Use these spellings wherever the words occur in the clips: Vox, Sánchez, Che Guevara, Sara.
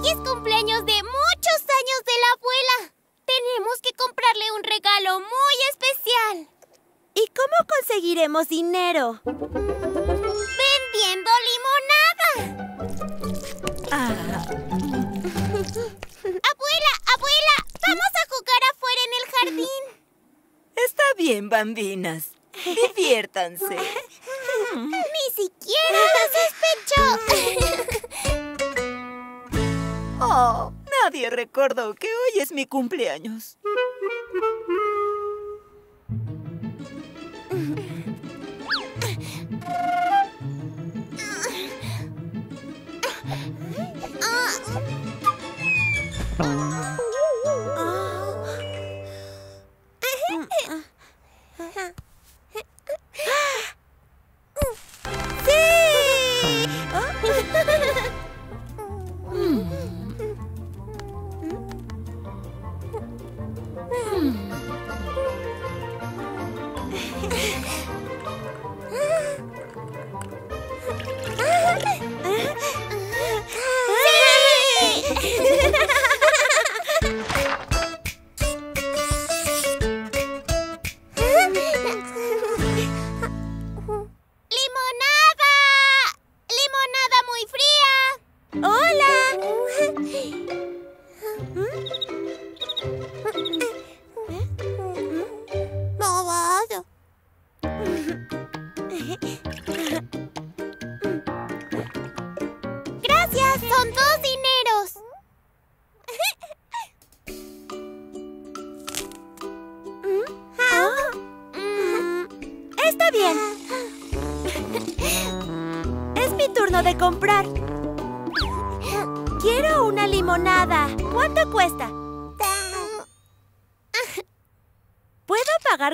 Hoy es cumpleaños de muchos años de la abuela. Tenemos que comprarle un regalo muy especial. ¿Y cómo conseguiremos dinero? ¡Vendiendo limonada! Ah. ¡Abuela, abuela! ¡Vamos a jugar afuera en el jardín! Está bien, bambinas. Diviértanse. ¡Ni siquiera lo sospecho! Oh, nadie recordó que hoy es mi cumpleaños.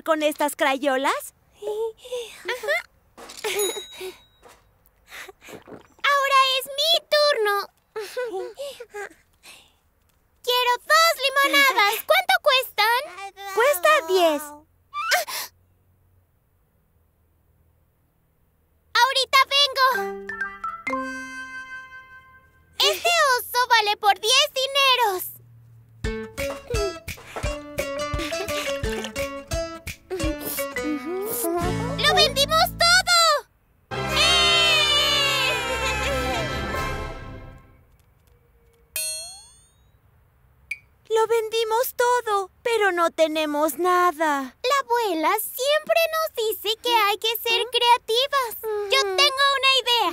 ¿Con estas crayolas? Ajá. Ahora es mi turno. Quiero dos limonadas. ¿Cuánto cuestan? Cuesta 10. Ahorita vengo. Este oso vale por 10 dineros. ¡Vendimos todo! Lo vendimos todo, pero no tenemos nada. La abuela siempre nos dice que hay que ser creativas. Yo tengo una idea.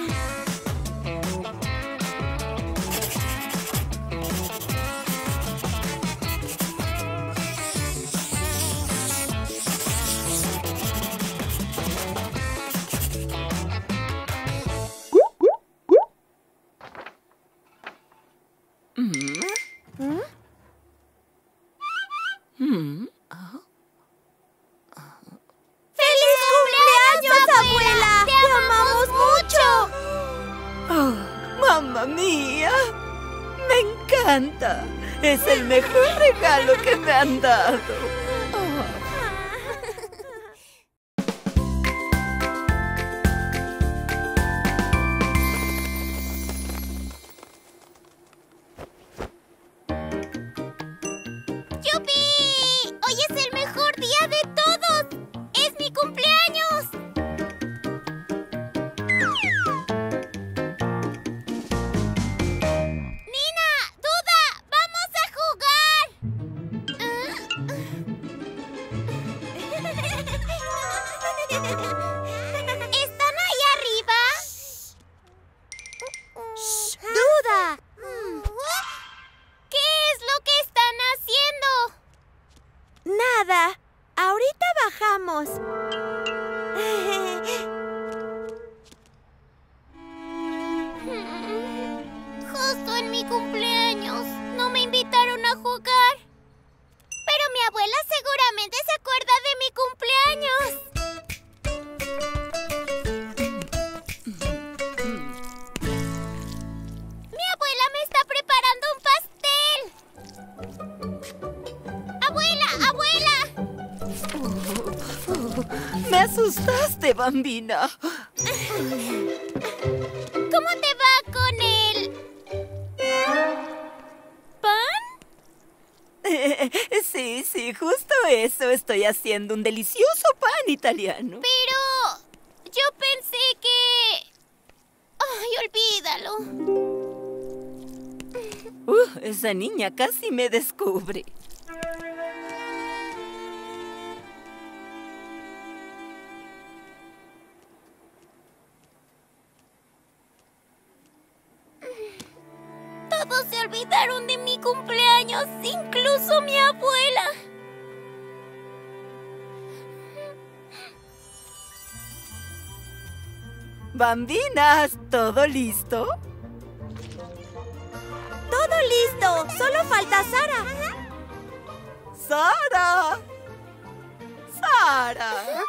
Es el mejor regalo que me han dado. Bambina. ¿Cómo te va con él? Sí, justo eso. Estoy haciendo un delicioso pan italiano. Pero... yo pensé que... ¡Ay, olvídalo! Esa niña casi me descubre. Todos se olvidaron de mi cumpleaños, incluso mi abuela. Bambinas, ¿todo listo? ¡Todo listo! ¡Solo falta Sara! ¡Sara! ¡Sara!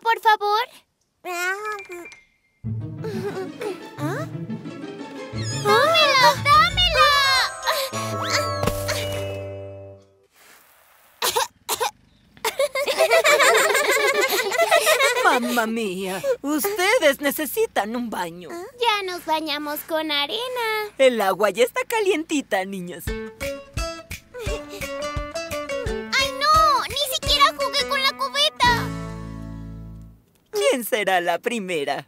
Por favor. ¿Ah? ¡Dámelo! ¡Dámelo! ¡Mamma mía! Ustedes necesitan un baño. Ya nos bañamos con arena. El agua ya está calientita, niñas. ¿Quién será la primera?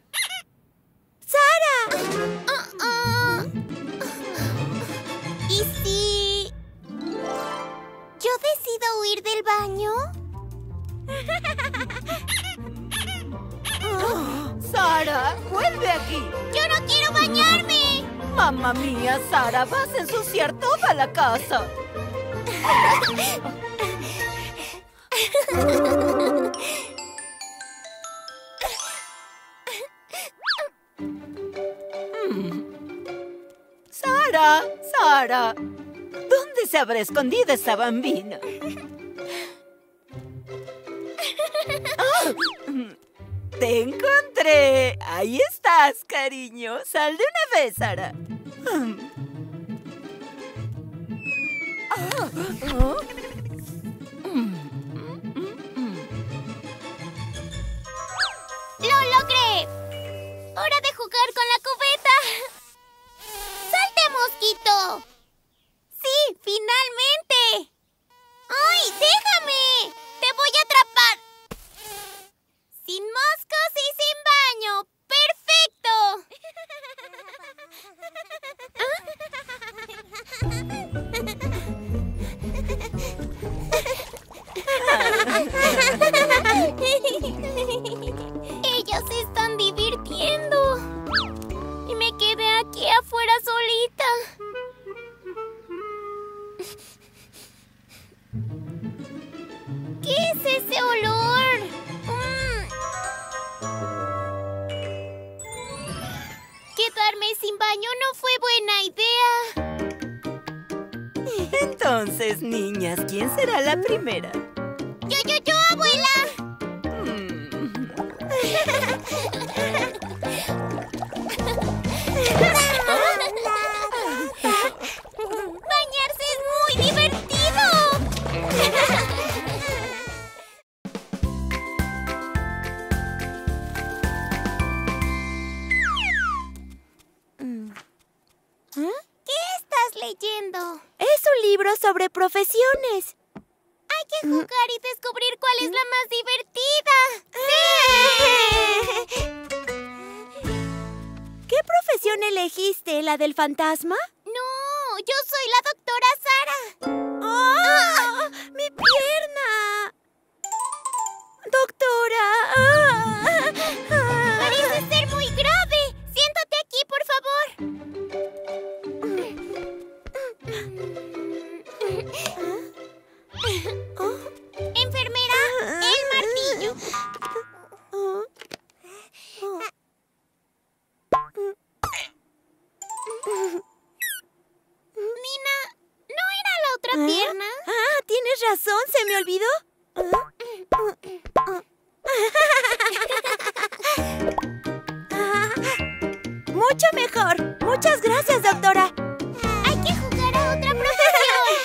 ¡Sara! ¿Y si... yo decido huir del baño? ¡Sara, vuelve aquí! ¡Yo no quiero bañarme! ¡Mamma mía, Sara! ¡Vas a ensuciar toda la casa! Sara, Sara, ¿dónde se habrá escondido esa bambina? ¡Te encontré! Ahí estás, cariño. Sal de una vez, Sara. ¡Lo logré! ¡Hora de jugar con la cubeta! ¡Mosquito! ¡Sí! ¡Finalmente! ¡Ay! ¡Déjame! ¡Te voy a atrapar! ¡Sin moscos y sin baño! ¡Perfecto! Ellas se están divirtiendo. Y me quedé aquí afuera solita. ¿Qué es ese olor? Quedarme sin baño no fue buena idea. Entonces, niñas, ¿quién será la primera? Yo, abuela. Sobre profesiones. Hay que jugar y descubrir cuál es la más divertida. ¡Sí! ¿Qué profesión elegiste? ¿La del fantasma? No, yo soy la doctora Sara. ¡Oh! ¡Mi pierna! ¡Doctora! Parece ser muy grave. Siéntate aquí, por favor. ¿Enfermera? ¿Se me olvidó? ¡Mucho mejor! ¡Muchas gracias, doctora! ¡Hay que jugar a otra profesión!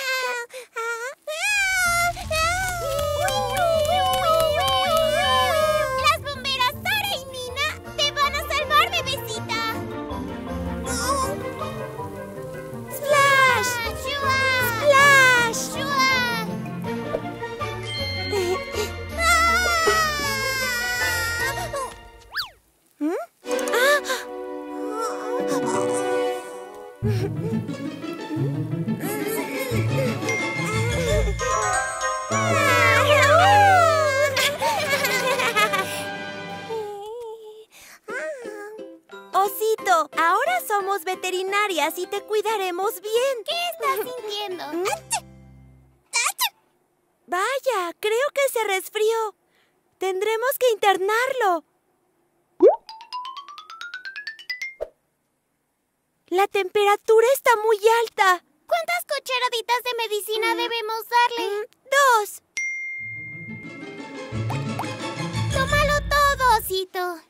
¡Las bomberas Sara y Nina te van a salvar, bebecita! ¡Splash! ¡Shua! ¡Splash! ¡Shua! Osito, ahora somos veterinarias y te cuidaremos bien. ¿Qué estás sintiendo? Vaya, creo que se resfrió. Tendremos que internarlo. La temperatura está muy alta. ¿Cuántas cucharaditas de medicina debemos darle? 2. ¡Tómalo todo, Osito!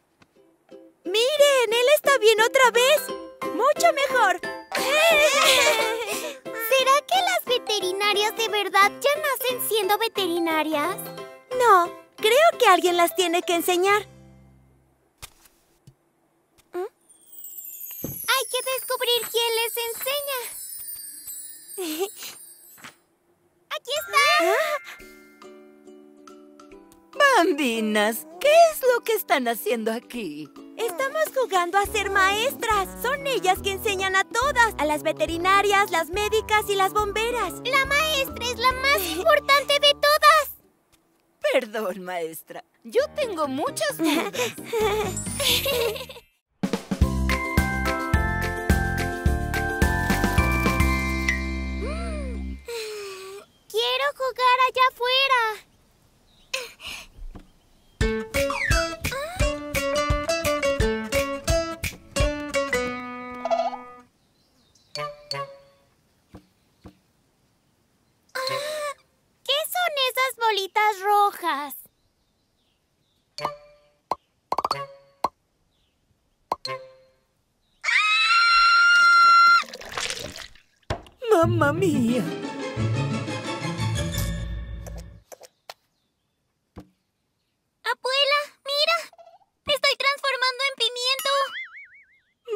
¡Miren! ¡Él está bien otra vez! ¡Mucho mejor! ¿Será que las veterinarias de verdad ya nacen siendo veterinarias? No, creo que alguien las tiene que enseñar. Hay que descubrir quién les enseña. ¡Aquí está! Bambinas, ¿qué es lo que están haciendo aquí? Estamos jugando a ser maestras. Son ellas que enseñan a todas. A las veterinarias, las médicas y las bomberas. La maestra es la más importante de todas. Perdón, maestra. Yo tengo muchas dudas. Quiero jugar allá afuera. ¿Qué son esas bolitas rojas? ¡Mamma mía!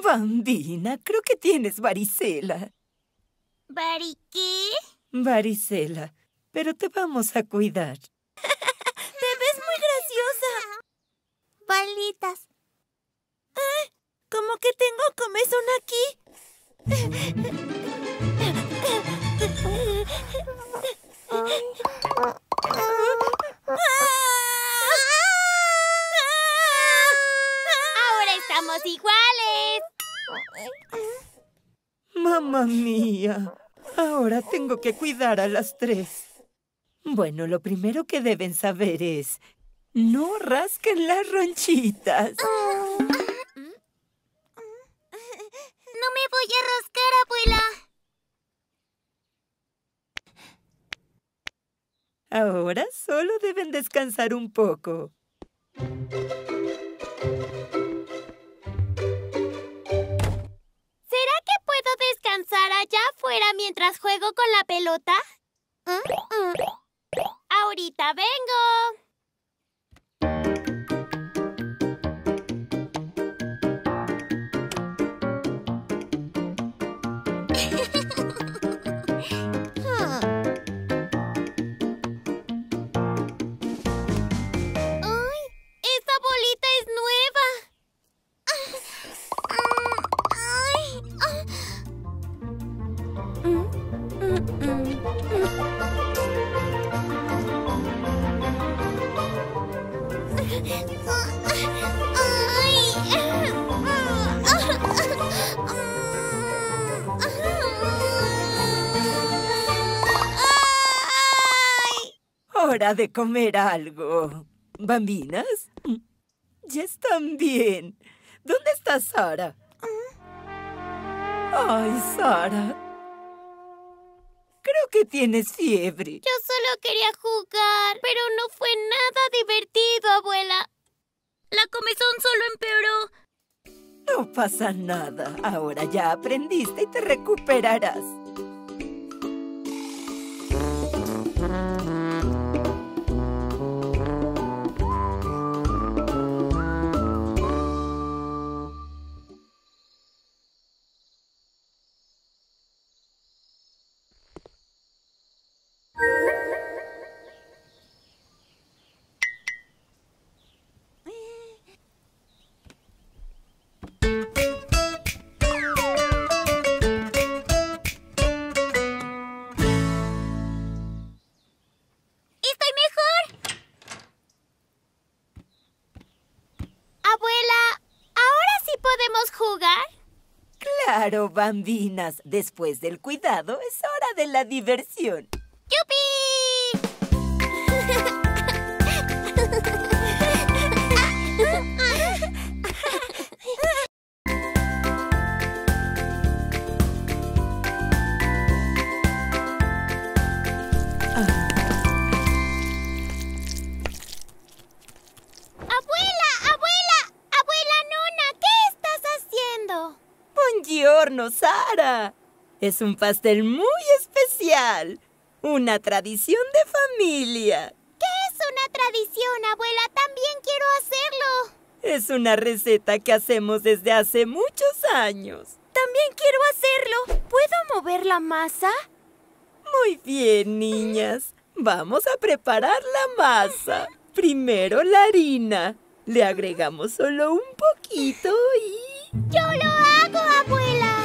Bambina, creo que tienes varicela. ¿Vari qué? Varicela, pero te vamos a cuidar. Te ves muy graciosa. Balitas. ¿Eh? Como que tengo comezón aquí. Ahora estamos iguales. ¡Mamma mía! Ahora tengo que cuidar a las 3. Bueno, lo primero que deben saber es... ¡no rasquen las ronchitas! No me voy a rascar, abuela. Ahora solo deben descansar un poco. ¿Descansar allá afuera mientras juego con la pelota? ¡Ahorita vengo! ¡Ay! ¡Esa bolita es nueva! Hora de comer algo. Bambinas, ya están bien. ¿Dónde está Sara? Ay, Sara. Creo que tienes fiebre. Yo solo quería jugar, pero no fue nada divertido, abuela. La comezón solo empeoró. No pasa nada. Ahora ya aprendiste y te recuperarás. Claro, bambinas. Después del cuidado, es hora de la diversión. ¡Yupi! Sara, es un pastel muy especial, una tradición de familia. ¿Qué es una tradición, abuela? También quiero hacerlo. Es una receta que hacemos desde hace muchos años. También quiero hacerlo. ¿Puedo mover la masa? Muy bien, niñas. Vamos a preparar la masa. Primero la harina. Le agregamos solo un poquito y... ¡Yo lo hago, abuela!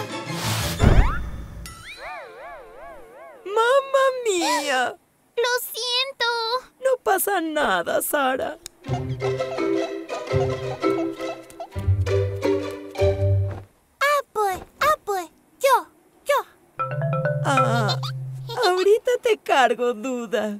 ¡Mamma mía! ¡Lo siento! No pasa nada, Sara. Yo. Ah, ahorita te cargo, duda. ¿Y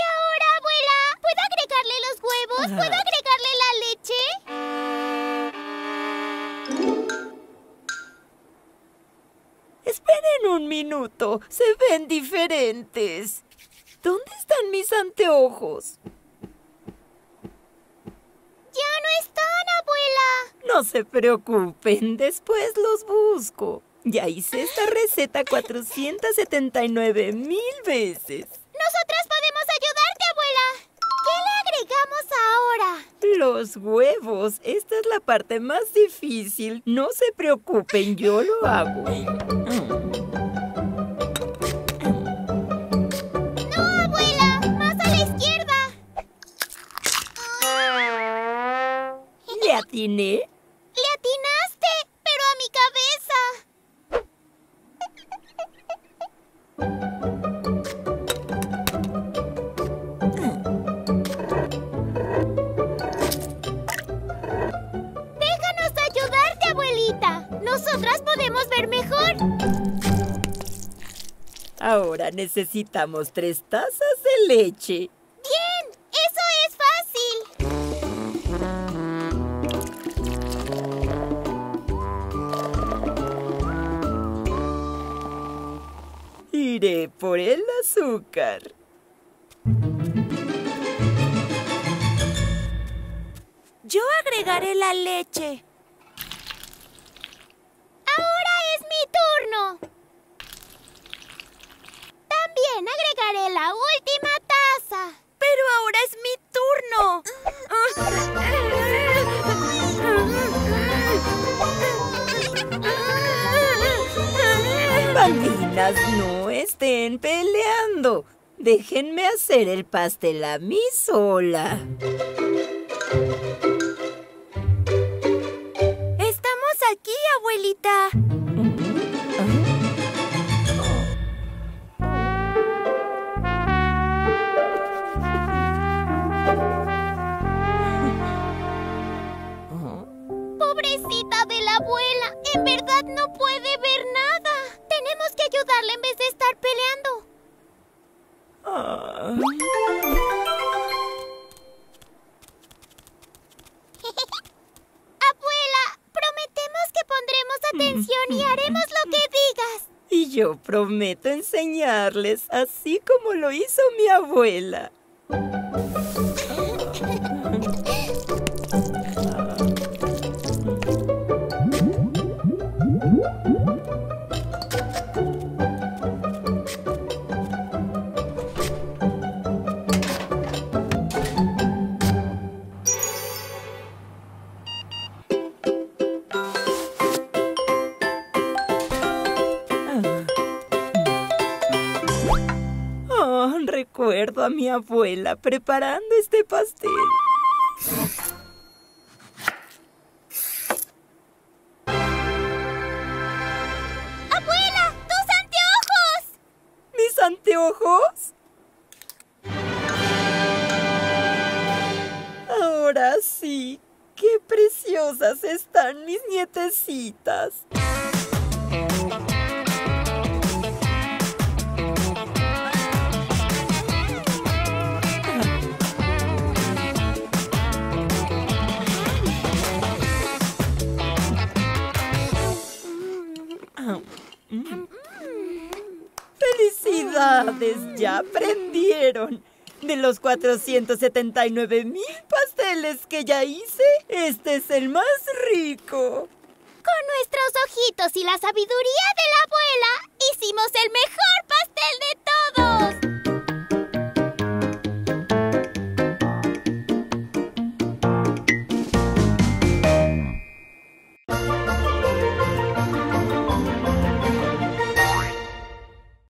ahora, abuela? ¿Puedo agregarle los huevos? ¿Puedo agregarle la leche? Esperen un minuto. Se ven diferentes. ¿Dónde están mis anteojos? ¡Ya no están, abuela! No se preocupen. Después los busco. Ya hice esta receta 479,000 veces. ¡Nosotras podemos ayudarte, abuela! ¿Qué le agregamos ahora? Los huevos. Esta es la parte más difícil. No se preocupen, yo lo hago. ¡No, abuela! ¡Más a la izquierda! ¿Le atiné? ¡Le atinaste! ¡Pero a mi cabeza! ¡Nosotras podemos ver mejor! Ahora necesitamos 3 tazas de leche. ¡Bien! ¡Eso es fácil! Iré por el azúcar. Yo agregaré la leche. También agregaré la última taza. Pero ahora es mi turno. Bambinas, no estén peleando. Déjenme hacer el pastel a mí sola. Estamos aquí, abuelita. Abuela, en verdad no puede ver nada. Tenemos que ayudarla en vez de estar peleando. atención y haremos lo que digas. Y yo prometo enseñarles, así como lo hizo mi abuela. Recuerdo a mi abuela preparando este pastel. ¡Abuela! ¡Tus anteojos! ¿Mis anteojos? Ahora sí, qué preciosas están mis nietecitas. ¡Felicidades! ¡Ya aprendieron! De los 479,000 pasteles que ya hice, este es el más rico. Con nuestros ojitos y la sabiduría de la abuela, hicimos el mejor.